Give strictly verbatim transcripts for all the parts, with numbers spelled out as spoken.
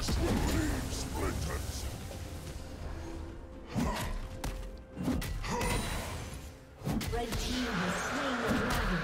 dust will leave splinters. Red team has slain the dragon.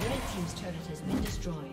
Red team's turret has been destroyed.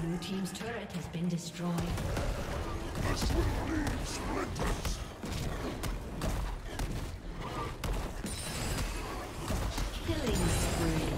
Blue team's turret has been destroyed. This will leave splinters. Killing spree.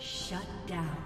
Shut down.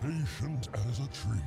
Patient as a tree.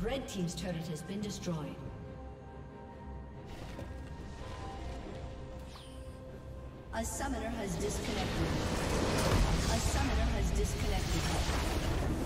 Red team's turret has been destroyed. A summoner has disconnected. A summoner has disconnected.